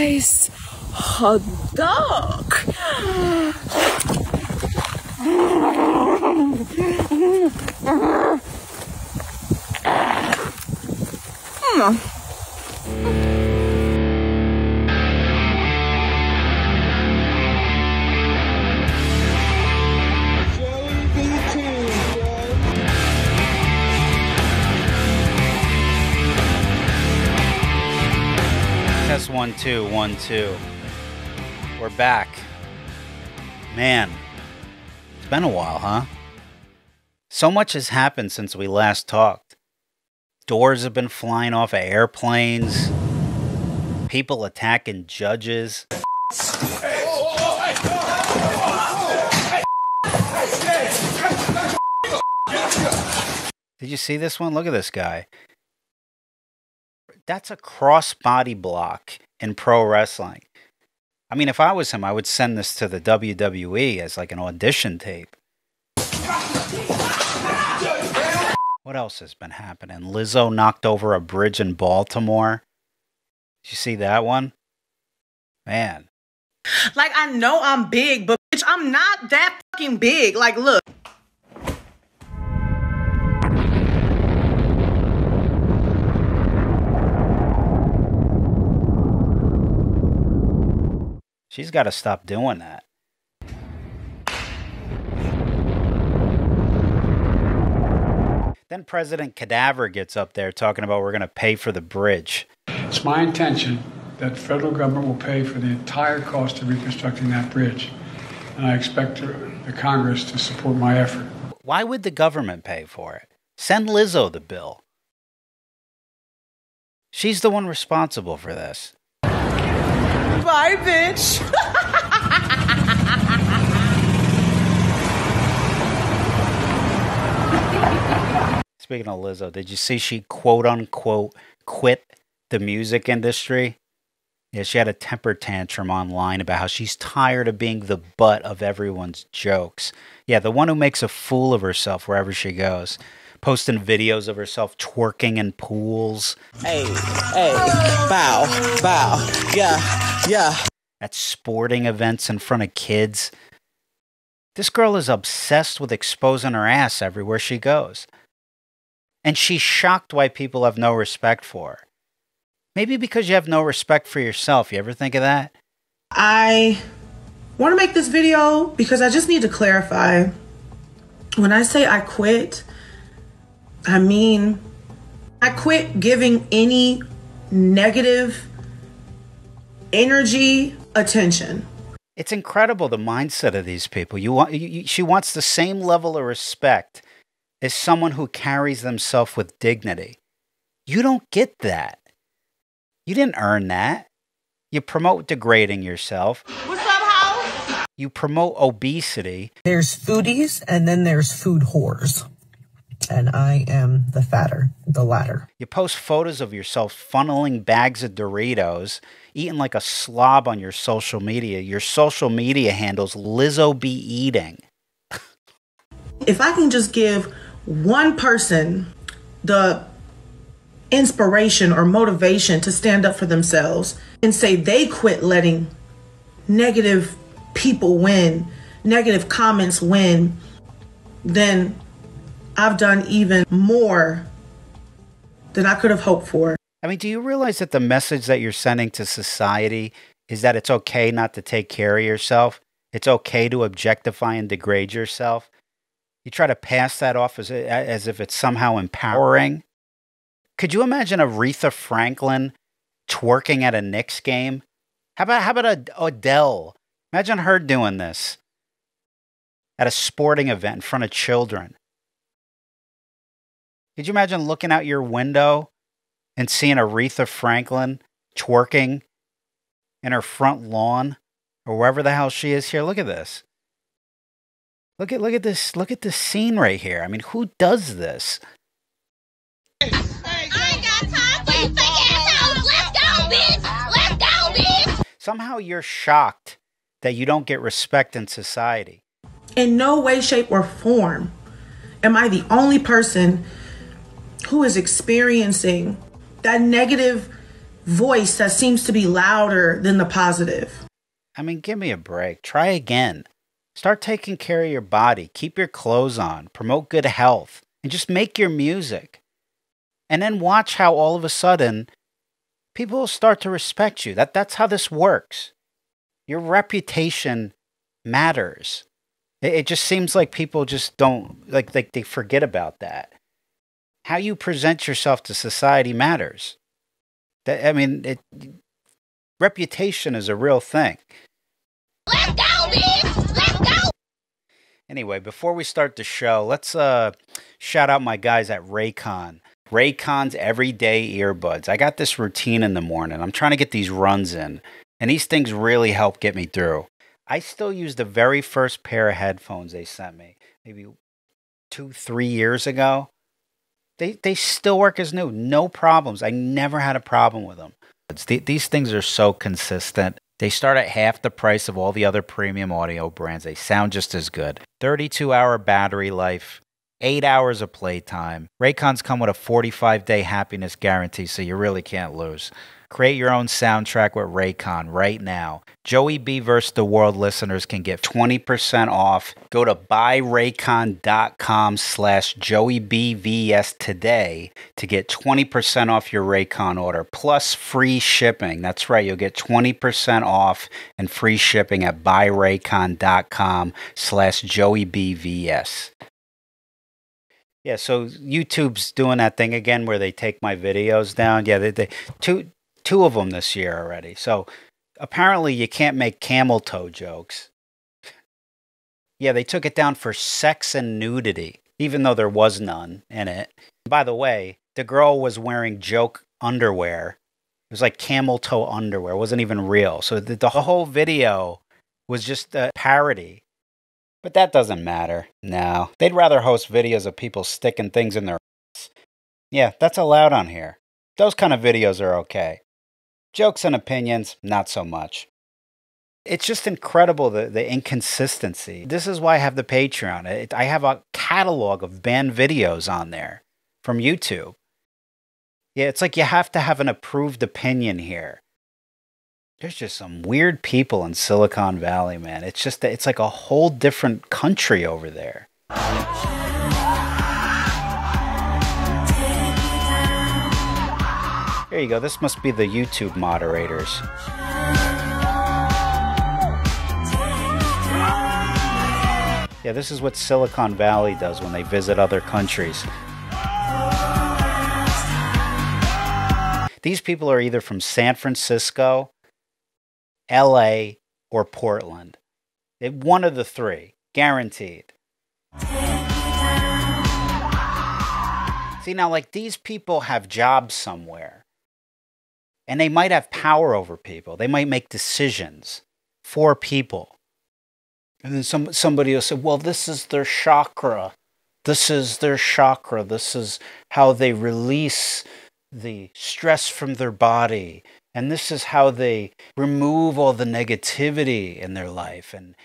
guys, hot dog. Test 1 2 1 2. We're back, man. It's been a while, huh? So much has happened since we last talked. Doors have been flying off of airplanes. People attacking judges. Did you see this one? Look at this guy. That's a cross-body block in pro wrestling. I mean, if I was him, I would send this to the WWE as like an audition tape. What else has been happening? Lizzo knocked over a bridge in Baltimore. Did you see that one? Man. Like, I know I'm big, but bitch, I'm not that fucking big. Like, look. She's got to stop doing that. Then President Cadaver gets up there talking about we're going to pay for the bridge. It's my intention that the federal government will pay for the entire cost of reconstructing that bridge. And I expect the Congress to support my effort. Why would the government pay for it? Send Lizzo the bill. She's the one responsible for this. Bye, bitch. Speaking of Lizzo, did you see she quote-unquote quit the music industry? Yeah, she had a temper tantrum online about how she's tired of being the butt of everyone's jokes. Yeah, the one who makes a fool of herself wherever she goes. Posting videos of herself twerking in pools. Hey, hey, bow, bow, yeah, yeah. At sporting events in front of kids. This girl is obsessed with exposing her ass everywhere she goes. And she's shocked why people have no respect for her. Maybe because you have no respect for yourself. You ever think of that? I want to make this video because I just need to clarify. When I say I quit, I mean, I quit giving any negative energy attention. It's incredible, the mindset of these people. She wants the same level of respect as someone who carries themselves with dignity. You don't get that. You didn't earn that. You promote degrading yourself. What's up, house? You promote obesity. There's foodies and then there's food whores. And I am the fatter, the latter. You post photos of yourself funneling bags of Doritos, eating like a slob on your social media. Your social media handles Lizzo be eating. If I can just give one person the inspiration or motivation to stand up for themselves and say they quit letting negative people win, negative comments win, then I've done even more than I could have hoped for. I mean, do you realize that the message that you're sending to society is that it's okay not to take care of yourself? It's okay to objectify and degrade yourself? You try to pass that off as if it's somehow empowering. Could you imagine Aretha Franklin twerking at a Knicks game? How about Adele? Imagine her doing this at a sporting event in front of children. Could you imagine looking out your window and seeing Aretha Franklin twerking in her front lawn or wherever the hell she is here? Look at this. Look at this. Look at this scene right here. I mean, who does this? I ain't got time for you fake assholes. Let's go, bitch. Let's go, bitch. Somehow you're shocked that you don't get respect in society. In no way, shape, or form am I the only person who is experiencing that negative voice that seems to be louder than the positive. I mean, give me a break. Try again. Start taking care of your body. Keep your clothes on. Promote good health. And just make your music. And then watch how all of a sudden, people will start to respect you. That's how this works. Your reputation matters. It just seems like people just don't, like they forget about that. How you present yourself to society matters. I mean, reputation is a real thing. Let's go, bitch! Let's go! Anyway, before we start the show, let's shout out my guys at Raycon. Raycon's everyday earbuds. I got this routine in the morning. I'm trying to get these runs in, and these things really help get me through. I still use the very first pair of headphones they sent me, maybe 2-3 years ago. They still work as new. No problems. I never had a problem with them. These things are so consistent. They start at half the price of all the other premium audio brands. They sound just as good. 32-hour battery life, 8 hours of playtime. Raycons come with a 45-day happiness guarantee, so you really can't lose. Create your own soundtrack with Raycon right now. Joey B vs. the World listeners can get 20% off. Go to buyraycon.com/JoeyBVS today to get 20% off your Raycon order, plus free shipping. That's right, you'll get 20% off and free shipping at buyraycon.com/JoeyBVS. Yeah, so YouTube's doing that thing again where they take my videos down. Yeah, they two of them this year already. So apparently you can't make camel toe jokes. Yeah, they took it down for sex and nudity, even though there was none in it. By the way, the girl was wearing joke underwear. It was like camel toe underwear. It wasn't even real. So the whole video was just a parody. But that doesn't matter. No, they'd rather host videos of people sticking things in their ass. Yeah, that's allowed on here. Those kind of videos are okay. Jokes and opinions, not so much. It's just incredible, the inconsistency. This is why I have the Patreon. I have a catalog of banned videos on there from YouTube. Yeah, it's like you have to have an approved opinion here. There's just some weird people in Silicon Valley, man. It's just that it's like a whole different country over there. There you go. This must be the YouTube moderators. Yeah, this is what Silicon Valley does when they visit other countries. These people are either from San Francisco, LA, or Portland. One of the three, guaranteed. See, now, like, these people have jobs somewhere, and they might have power over people. They might make decisions for people. And then somebody will say, well, this is their chakra. This is their chakra. This is how they release the stress from their body. And this is how they remove all the negativity in their life and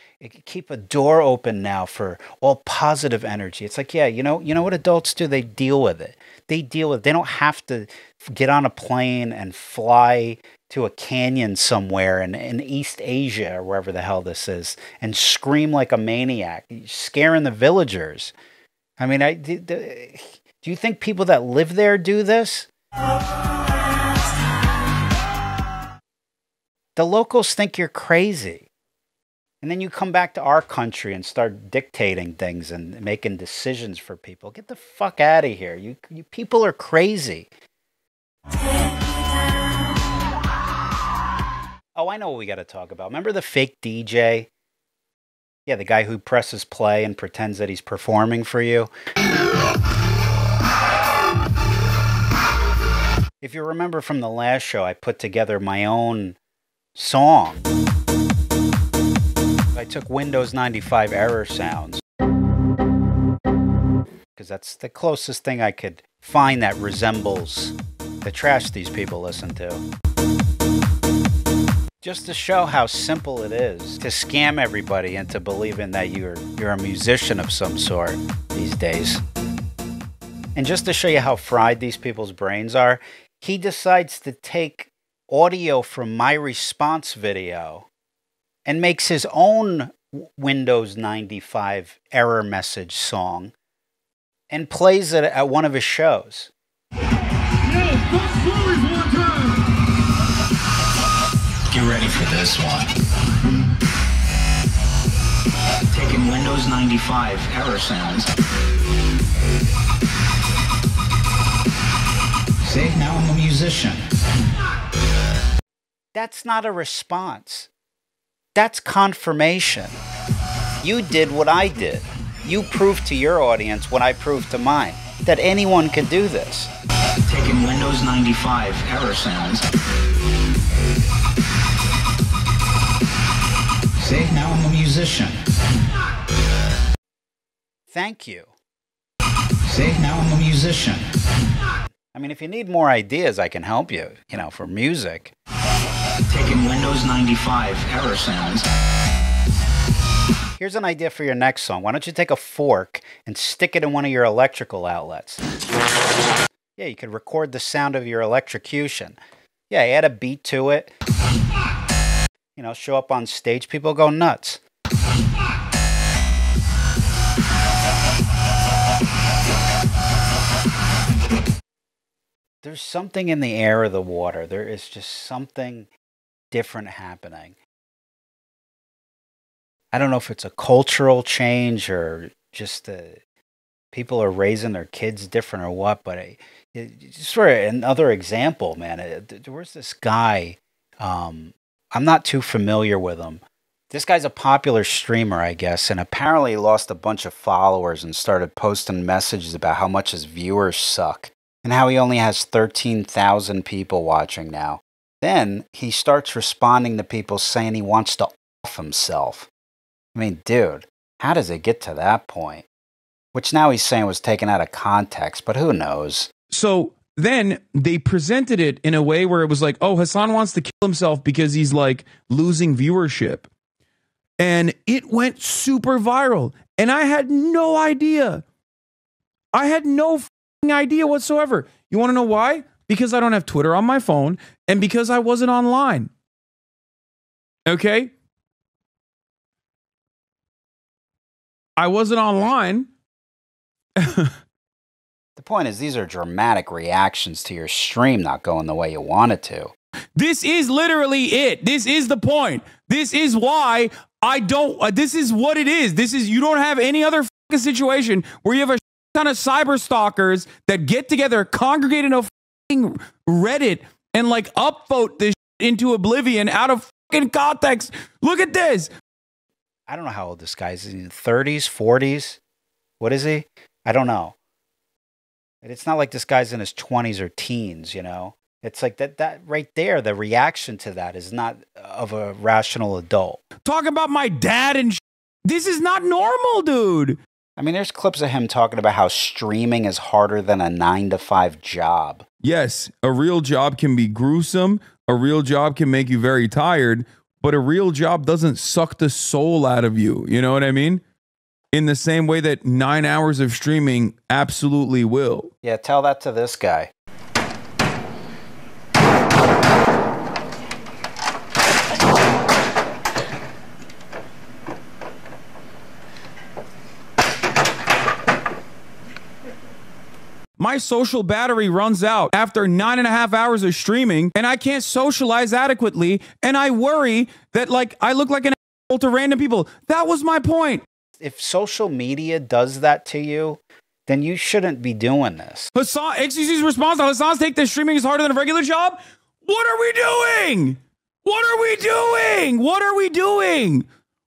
keep a door open now for all positive energy. It's like, yeah, you know what adults do? They deal with it. They deal with it. They don't have to get on a plane and fly to a canyon somewhere in East Asia or wherever the hell this is and scream like a maniac, scaring the villagers. I mean, do you think people that live there do this? The locals think you're crazy. And then you come back to our country and start dictating things and making decisions for people. Get the fuck out of here. You people are crazy. Oh, I know what we got to talk about. Remember the fake DJ? Yeah, the guy who presses play and pretends that he's performing for you. If you remember from the last show, I put together my own song. I took Windows 95 error sounds because that's the closest thing I could find that resembles the trash these people listen to. Just to show how simple it is to scam everybody into believing that you're a musician of some sort these days. And just to show you how fried these people's brains are, he decides to take audio from my response video and makes his own Windows 95 error message song and plays it at one of his shows. Get ready for this one. Taking Windows 95 error sounds. See, now I'm a musician. That's not a response. That's confirmation. You did what I did. You proved to your audience what I proved to mine, that anyone can do this. Taking Windows 95 error sounds. See, now I'm a musician. Thank you. See, now I'm a musician. I mean, if you need more ideas, I can help you, you know, for music. Taking Windows 95 error sounds. Here's an idea for your next song. Why don't you take a fork and stick it in one of your electrical outlets? Yeah, you could record the sound of your electrocution. Yeah, add a beat to it. You know, show up on stage, people go nuts. There's something in the air or the water. There is just something different happening. I don't know if it's a cultural change or just people are raising their kids different or what, but it's sort of another example, man. There was this guy... I'm not too familiar with him. This guy's a popular streamer, I guess, and apparently he lost a bunch of followers and started posting messages about how much his viewers suck and how he only has 13,000 people watching now. Then he starts responding to people saying he wants to off himself. I mean, dude, how does it get to that point? Which now he's saying was taken out of context, but who knows? So... then they presented it in a way where it was like, oh, Hassan wants to kill himself because he's like losing viewership. And it went super viral. And I had no idea. I had no f***ing idea whatsoever. You want to know why? Because I don't have Twitter on my phone and because I wasn't online. Okay? I wasn't online. The point is, these are dramatic reactions to your stream not going the way you want it to. This is literally it. This is the point. This is why I don't... this is what it is. This is... you don't have any other fucking situation where you have a ton of cyber stalkers that get together, congregate in a fucking Reddit, and like upvote this into oblivion out of fucking context. Look at this. I don't know how old this guy is. Is he in the 30s, 40s? What is he? I don't know. It's not like this guy's in his 20s or teens, you know? It's like that right there, the reaction to that is not of a rational adult. Talk about my dad and this is not normal, dude. I mean, there's clips of him talking about how streaming is harder than a 9-to-5 job. Yes, a real job can be gruesome. A real job can make you very tired, but a real job doesn't suck the soul out of you. You know what I mean? In the same way that 9 hours of streaming absolutely will. Yeah, tell that to this guy. My social battery runs out after 9.5 hours of streaming, and I can't socialize adequately, and I worry that, like, I look like an asshole to random people. That was my point. If social media does that to you, then you shouldn't be doing this. Hassan, XCC's response to Hassan's take that streaming is harder than a regular job? What are we doing? What are we doing? What are we doing?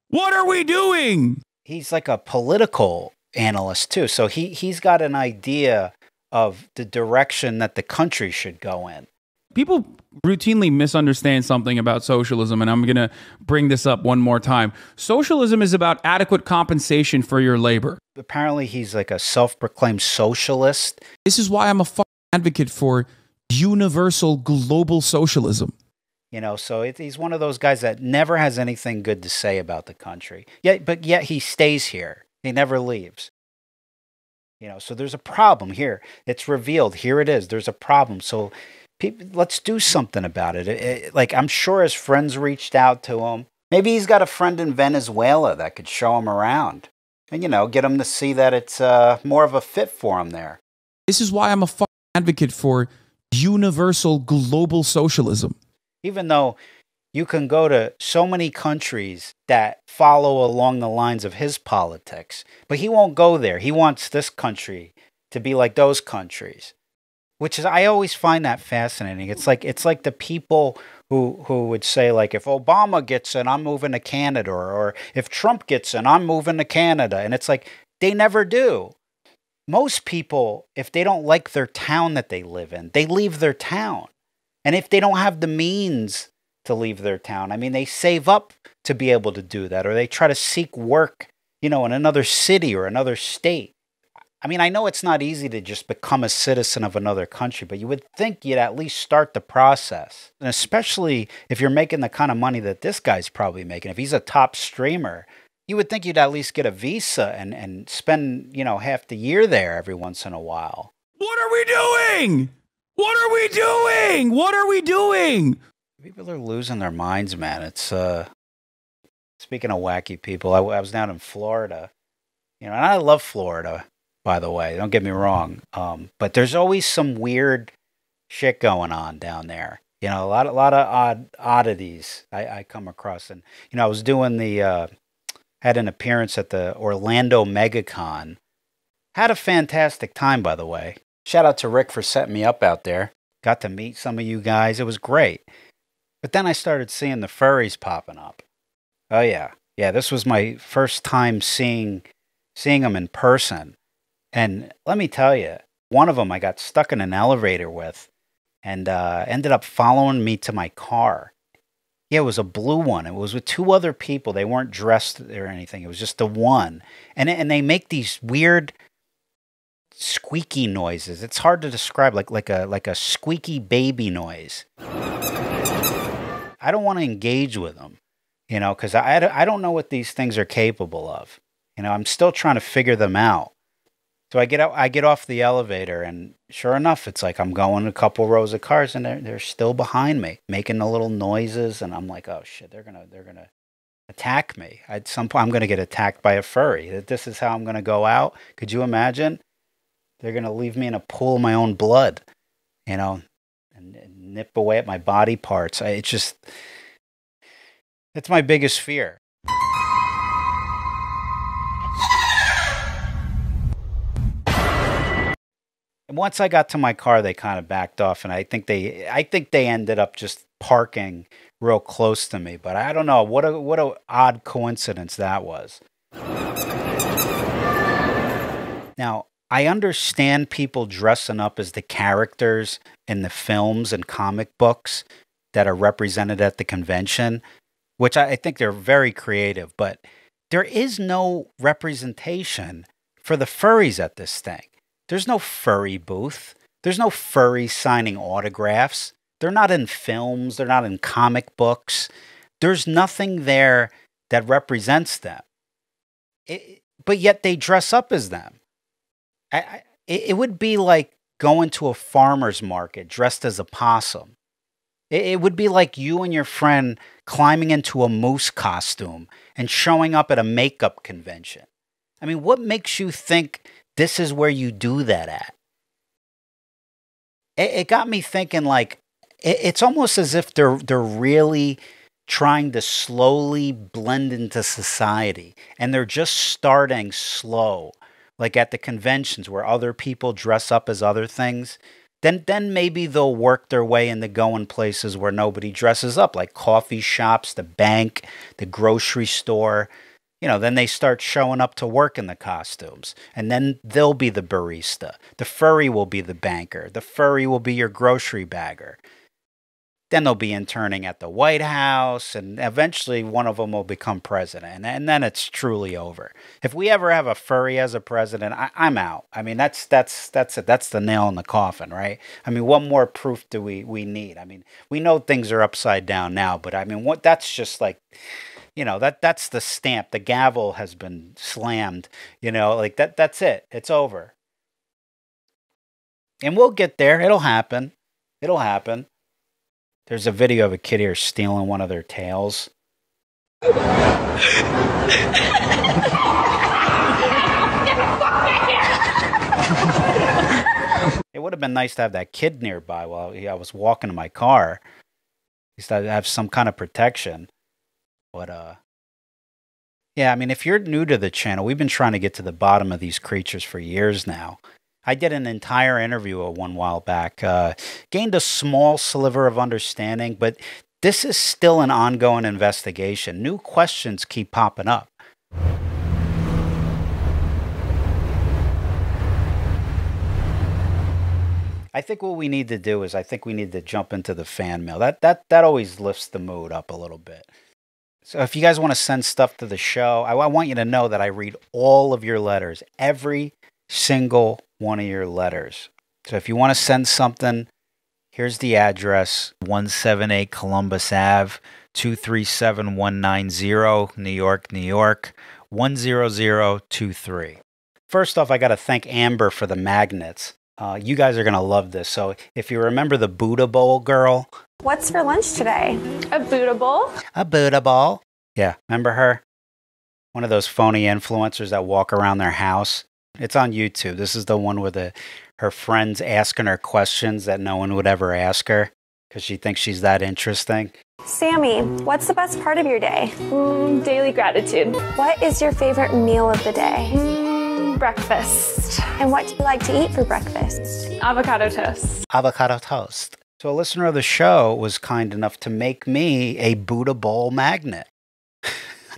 What are we doing? He's like a political analyst too. So he's got an idea of the direction that the country should go in. People routinely misunderstand something about socialism, and I'm going to bring this up one more time. Socialism is about adequate compensation for your labor. Apparently, he's like a self-proclaimed socialist. This is why I'm a fucking advocate for universal global socialism. You know, so he's one of those guys that never has anything good to say about the country. Yet he stays here. He never leaves. You know, so there's a problem here. It's revealed. Here it is. There's a problem. So... people, let's do something about it. Like, I'm sure his friends reached out to him. Maybe he's got a friend in Venezuela that could show him around and, you know, get him to see that it's more of a fit for him there. This is why I'm a fucking advocate for universal global socialism. Even though you can go to so many countries that follow along the lines of his politics, but he won't go there. He wants this country to be like those countries. Which is, I always find that fascinating. It's like the people who would say, like, if Obama gets in, I'm moving to Canada, or if Trump gets in, I'm moving to Canada. And it's like, they never do. Most people, if they don't like their town that they live in, they leave their town. And if they don't have the means to leave their town, I mean, they save up to be able to do that, or they try to seek work, you know, in another city or another state. I mean, I know it's not easy to just become a citizen of another country, but you would think you'd at least start the process. And especially if you're making the kind of money that this guy's probably making, if he's a top streamer, you would think you'd at least get a visa and spend, you know, half the year there every once in a while. What are we doing? What are we doing? What are we doing? People are losing their minds, man. It's, speaking of wacky people, I was down in Florida, you know, and I love Florida, by the way, don't get me wrong, but there's always some weird shit going on down there. You know, a lot of oddities I come across, and you know, I was doing the had an appearance at the Orlando Megacon. Had a fantastic time, by the way. Shout out to Rick for setting me up out there. Got to meet some of you guys. It was great. But then I started seeing the furries popping up. Oh yeah, yeah. This was my first time seeing them in person. And let me tell you, one of them I got stuck in an elevator with and ended up following me to my car. Yeah, it was a blue one. It was with two other people. They weren't dressed or anything. It was just the one. And they make these weird squeaky noises. It's hard to describe, like a squeaky baby noise. I don't want to engage with them, you know, because I don't know what these things are capable of. You know, I'm still trying to figure them out. So I get off the elevator, and sure enough, it's like I'm going a couple rows of cars, and they're still behind me, making the little noises, and I'm like, oh shit, they're gonna attack me. At some point, I'm gonna get attacked by a furry. This is how I'm gonna go out. Could you imagine? They're gonna leave me in a pool of my own blood, you know, and nip away at my body parts. It's my biggest fear. And once I got to my car, they kind of backed off, and I think they ended up just parking real close to me. But I don't know, what a odd coincidence that was. Now, I understand people dressing up as the characters in the films and comic books that are represented at the convention, which I think they're very creative, but there is no representation for the furries at this thing. There's no furry booth. There's no furry signing autographs. They're not in films. They're not in comic books. There's nothing there that represents them. But yet they dress up as them. It would be like going to a farmer's market dressed as a possum. It would be like you and your friend climbing into a moose costume and showing up at a makeup convention. I mean, what makes you think this is where you do that at? It got me thinking, like, it's almost as if they're really trying to slowly blend into society, and they're just starting slow, like at the conventions where other people dress up as other things. Then maybe they'll work their way into going places where nobody dresses up, like coffee shops, the bank, the grocery store. You know, then they start showing up to work in the costumes, and then they'll be the barista. The furry will be the banker. The furry will be your grocery bagger. Then they'll be interning at the White House, and eventually one of them will become president, and then it's truly over. If we ever have a furry as a president, I'm out. I mean, that's it. That's the nail in the coffin, right? I mean, what more proof do we need? I mean, we know things are upside down now, but I mean, what? That's just like, you know, that's the stamp. The gavel has been slammed, you know, like that's it. It's over. And we'll get there. It'll happen. It'll happen. There's a video of a kid here stealing one of their tails. It would have been nice to have that kid nearby while I was walking to my car. At least I'd have some kind of protection. But, yeah, I mean, if you're new to the channel, we've been trying to get to the bottom of these creatures for years now. I did an entire interview one while back, gained a small sliver of understanding, but this is still an ongoing investigation. New questions keep popping up. I think what we need to do is jump into the fan mail. That always lifts the mood up a little bit. So if you guys want to send stuff to the show, I want you to know that I read all of your letters, every single one of your letters. So if you want to send something, here's the address: 178 Columbus Ave, 237190, New York, New York, 10023. First off, I got to thank Amber for the magnets. You guys are going to love this. So if you remember the Buddha Bowl girl. What's for lunch today? A Buddha Bowl. A Buddha Bowl. Yeah, remember her? One of those phony influencers that walk around their house. It's on YouTube. This is the one with her friends asking her questions that no one would ever ask her because she thinks she's that interesting. Sammy, what's the best part of your day? Daily gratitude. What is your favorite meal of the day? Breakfast. And what do you like to eat for breakfast? Avocado toast. Avocado toast. So a listener of the show was kind enough to make me a Buddha Bowl magnet.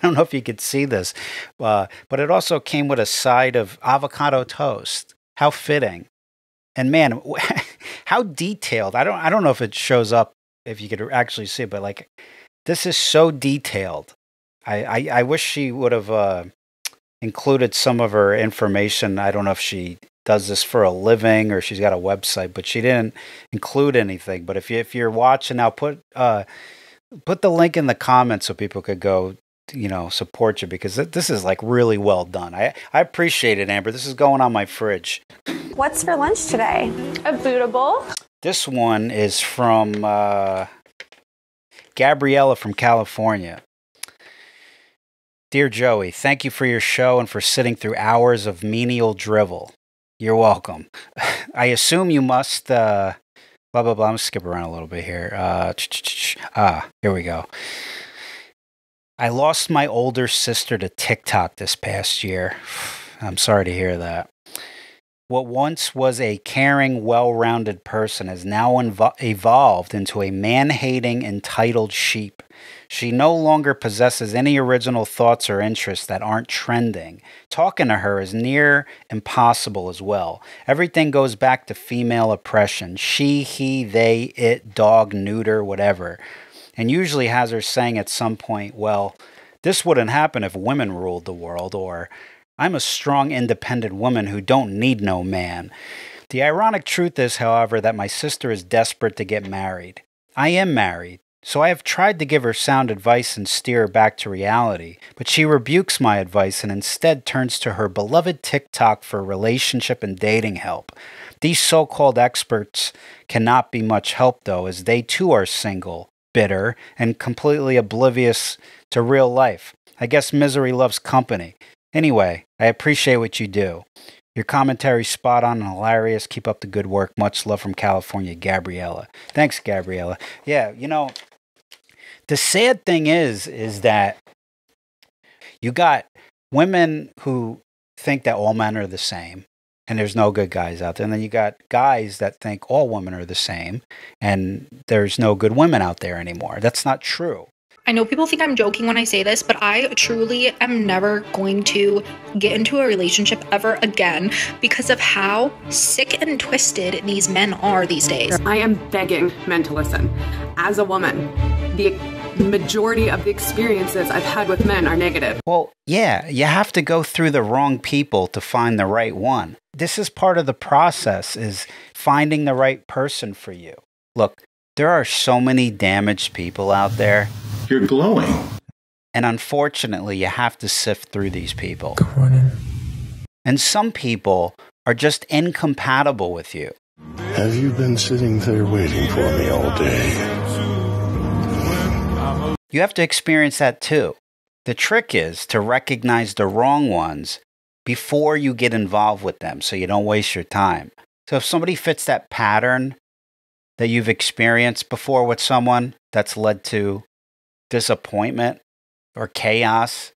I don't know if you could see this, but it also came with a side of avocado toast. How fitting. And man, how detailed. I don't know if it shows up, if you could actually see it, but like, this is so detailed. I wish she would have included some of her information. I don't know if she does this for a living or she's got a website, but she didn't include anything. But if you're watching now, put the link in the comments so people could go, you know, support you, because this is like really well done. I appreciate it, Amber. This is going on my fridge. What's for lunch today? A Buddha Bowl. This one is from Gabriella from California. Dear Joey, thank you for your show and for sitting through hours of menial drivel. You're welcome. I assume you must, blah, blah, blah. I'm going to skip around a little bit here. Here we go. I lost my older sister to TikTok this past year. I'm sorry to hear that. What once was a caring, well-rounded person has now evolved into a man-hating, entitled sheep. She no longer possesses any original thoughts or interests that aren't trending. Talking to her is near impossible as well. Everything goes back to female oppression. She, he, they, it, dog, neuter, whatever. And usually has her saying at some point, well, this wouldn't happen if women ruled the world, or I'm a strong, independent woman who don't need no man. The ironic truth is, however, that my sister is desperate to get married. I am married. So I have tried to give her sound advice and steer her back to reality, but she rebukes my advice and instead turns to her beloved TikTok for relationship and dating help. These so-called experts cannot be much help, though, as they too are single, bitter, and completely oblivious to real life. I guess misery loves company. Anyway, I appreciate what you do. Your commentary spot on and hilarious. Keep up the good work. Much love from California, Gabriella. Thanks, Gabriella. Yeah, you know, the sad thing is that you got women who think that all men are the same and there's no good guys out there. And then you got guys that think all women are the same and there's no good women out there anymore. That's not true. I know people think I'm joking when I say this, but I truly am never going to get into a relationship ever again because of how sick and twisted these men are these days. I am begging men to listen. As a woman, the majority of the experiences I've had with men are negative. Well, yeah, you have to go through the wrong people to find the right one. This is part of the process, is finding the right person for you. Look, there are so many damaged people out there. You're glowing. And unfortunately, you have to sift through these people. And some people are just incompatible with you. Have you been sitting there waiting for me all day? You have to experience that too. The trick is to recognize the wrong ones before you get involved with them so you don't waste your time. So if somebody fits that pattern that you've experienced before with someone that's led to disappointment or chaos,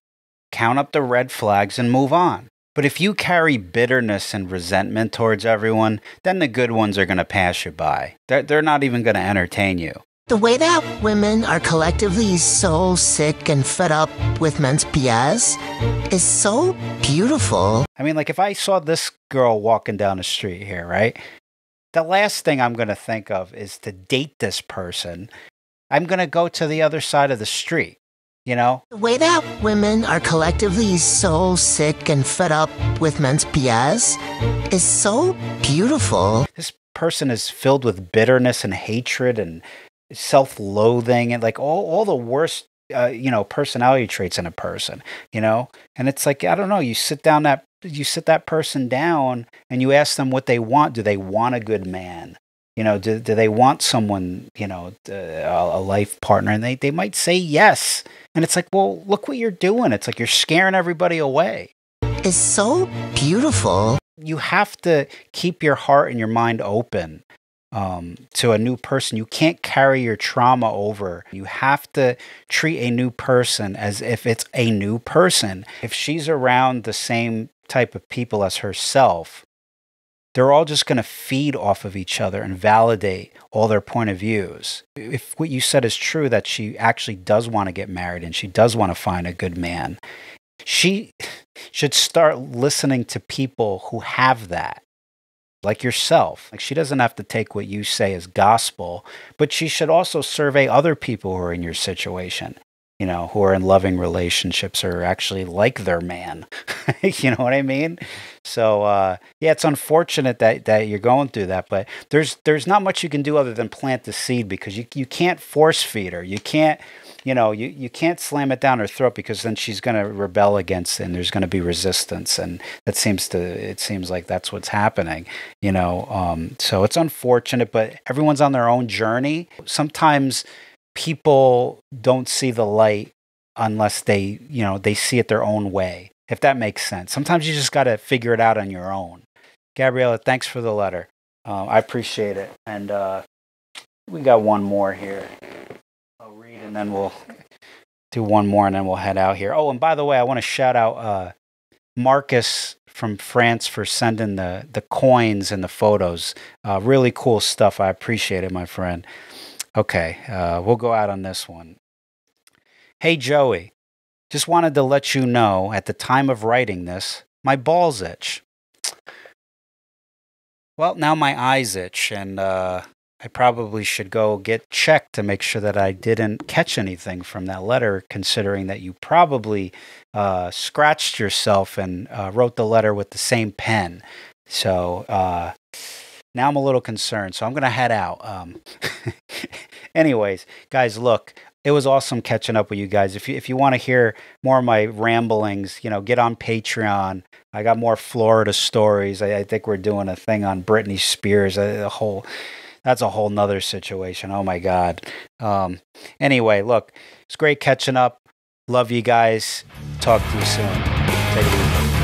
count up the red flags and move on. But if you carry bitterness and resentment towards everyone, then the good ones are going to pass you by. They're not even going to entertain you. The way that women are collectively so sick and fed up with men's BS is so beautiful. I mean, like if I saw this girl walking down the street here, right? The last thing I'm going to think of is to date this person. I'm going to go to the other side of the street. You know? The way that women are collectively so sick and fed up with men's BS is so beautiful. This person is filled with bitterness and hatred and self-loathing and like all the worst, you know, personality traits in a person, you know? And it's like, I don't know, you sit that person down and you ask them what they want. Do they want a good man? You know, do they want someone, you know, a life partner? And they might say yes. And it's like, well, look what you're doing. It's like you're scaring everybody away. It's so beautiful. You have to keep your heart and your mind open to a new person. You can't carry your trauma over. You have to treat a new person as if it's a new person. If she's around the same type of people as herself, they're all just going to feed off of each other and validate all their point of views. If what you said is true, that she actually does want to get married and she does want to find a good man, she should start listening to people who have that, like yourself. Like she doesn't have to take what you say as gospel, but she should also survey other people who are in your situation, you know, who are in loving relationships or actually like their man. You know what I mean? So, yeah, it's unfortunate that you're going through that, but there's not much you can do other than plant the seed, because you can't force feed her. You can't, you know, you can't slam it down her throat, because then she's going to rebel against it and there's going to be resistance. And that it seems like that's what's happening, you know? So it's unfortunate, but everyone's on their own journey. Sometimes people don't see the light unless they, you know, they see it their own way, if that makes sense. Sometimes you just got to figure it out on your own. Gabriella, thanks for the letter. I appreciate it. And we got one more here. I'll read and then we'll do one more and then we'll head out here. Oh, and by the way, I want to shout out Marcus from France for sending the coins and the photos. Really cool stuff. I appreciate it, my friend. Okay, we'll go out on this one. Hey, Joey. Just wanted to let you know, at the time of writing this, my balls itch. Well, now my eyes itch, and I probably should go get checked to make sure that I didn't catch anything from that letter, considering that you probably scratched yourself and wrote the letter with the same pen. So now I'm a little concerned, so I'm going to head out. Anyways, guys, look, it was awesome catching up with you guys. If you want to hear more of my ramblings, you know, get on Patreon. I got more Florida stories. I think we're doing a thing on Britney Spears. That's a whole nother situation. Oh my God. Anyway, look, it's great catching up. Love you guys. Talk to you soon. Take it easy.